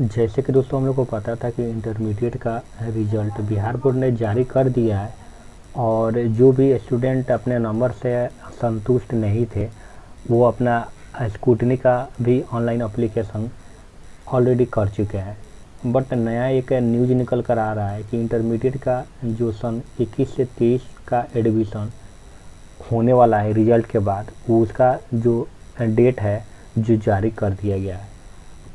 जैसे कि दोस्तों हम लोग को पता था कि इंटरमीडिएट का रिजल्ट बिहार बोर्ड ने जारी कर दिया है और जो भी स्टूडेंट अपने नंबर से संतुष्ट नहीं थे वो अपना स्कूटनी का भी ऑनलाइन एप्लीकेशन ऑलरेडी कर चुके हैं। बट नया एक न्यूज़ निकल कर आ रहा है कि इंटरमीडिएट का जो सन 21 से 23 का एडमिशन होने वाला है रिजल्ट के बाद, उसका जो डेट है जो जारी कर दिया गया है।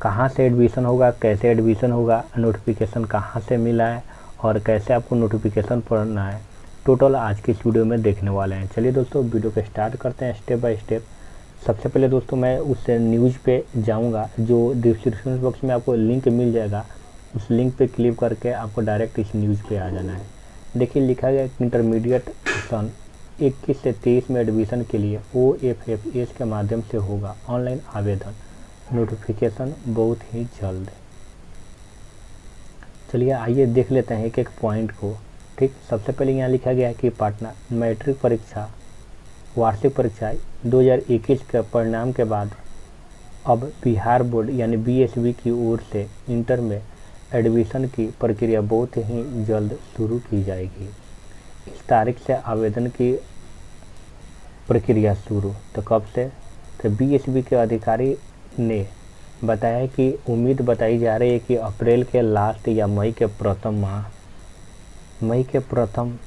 कहाँ से एडमिशन होगा, कैसे एडमिशन होगा, नोटिफिकेशन कहाँ से मिला है और कैसे आपको नोटिफिकेशन पढ़ना है, टोटल आज के इस वीडियो में देखने वाले हैं। चलिए दोस्तों वीडियो को स्टार्ट करते हैं स्टेप बाय स्टेप। सबसे पहले दोस्तों मैं उस न्यूज़ पे जाऊंगा जो डिस्क्रिप्शन बॉक्स में आपको लिंक मिल जाएगा, उस लिंक पे क्लिक करके आपको डायरेक्ट इस न्यूज़ पे आ जाना है। देखिए लिखा गया कि इंटरमीडिएट सन 21 से 23 में एडमिशन के लिए OFFS के माध्यम से होगा ऑनलाइन आवेदन, नोटिफिकेशन बहुत ही जल्द। चलिए आइए देख लेते हैं एक एक पॉइंट को। ठीक, सबसे पहले यहाँ लिखा गया है कि पटना मैट्रिक परीक्षा वार्षिक परीक्षा 2021 के परिणाम के बाद अब बिहार बोर्ड यानी BSEB की ओर से इंटर में एडमिशन की प्रक्रिया बहुत ही जल्द शुरू की जाएगी। इस तारीख से आवेदन की प्रक्रिया शुरू। तो कब से? तो BSEB के अधिकारी ने बताया कि उम्मीद बताई जा रही है कि अप्रैल के लास्ट या मई के प्रथम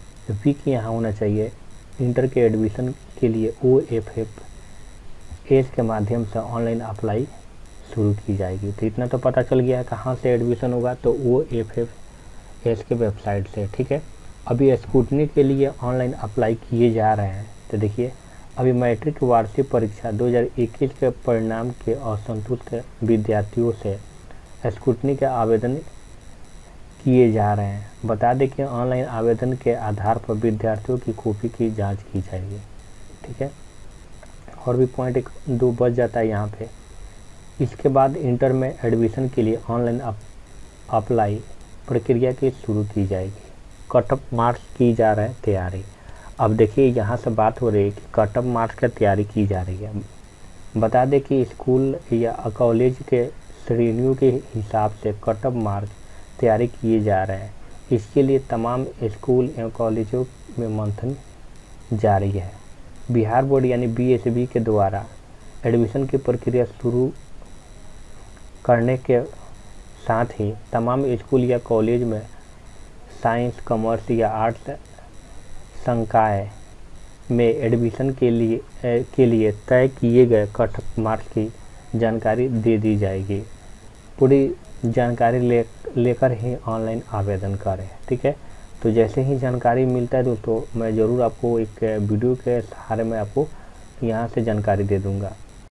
वीक यहाँ होना चाहिए इंटर के एडमिशन के लिए OFFS के माध्यम से ऑनलाइन अप्लाई शुरू की जाएगी। तो इतना तो पता चल गया है कहाँ से एडमिशन होगा, तो OFFS के वेबसाइट से। ठीक है, अभी स्कूटनी के लिए ऑनलाइन अप्लाई किए जा रहे हैं। तो देखिए अभी मैट्रिक वार्षिक परीक्षा 2021 के परिणाम के असंतुष्ट विद्यार्थियों से स्कूटनी के आवेदन किए जा रहे हैं। बता दें कि ऑनलाइन आवेदन के आधार पर विद्यार्थियों की कॉपी की जांच की जाएगी। ठीक है, और भी पॉइंट एक दो बच जाता है यहाँ पे। इसके बाद इंटर में एडमिशन के लिए ऑनलाइन अप्लाई प्रक्रिया की शुरू की जाएगी। कट ऑफ मार्क्स की जा रहा है तैयारी। अब देखिए यहाँ से बात हो रही है कि कट ऑफ मार्क्स की तैयारी की जा रही है। बता दें कि स्कूल या कॉलेज के श्रेणियों के हिसाब से कट ऑफ मार्क्स तैयारी किए जा रहे हैं। इसके लिए तमाम स्कूल एवं कॉलेजों में मंथन जारी है। बिहार बोर्ड यानी BSEB के द्वारा एडमिशन की प्रक्रिया शुरू करने के साथ ही तमाम स्कूल या कॉलेज में साइंस, कॉमर्स या आर्ट्स संकाय में एडमिशन के लिए तय किए गए कट ऑफ मार्क्स की जानकारी दे दी जाएगी। पूरी जानकारी लेकर ही ऑनलाइन आवेदन करें। ठीक है, तो जैसे ही जानकारी मिलता है दोस्तों मैं ज़रूर आपको एक वीडियो के सहारे में आपको यहाँ से जानकारी दे दूँगा।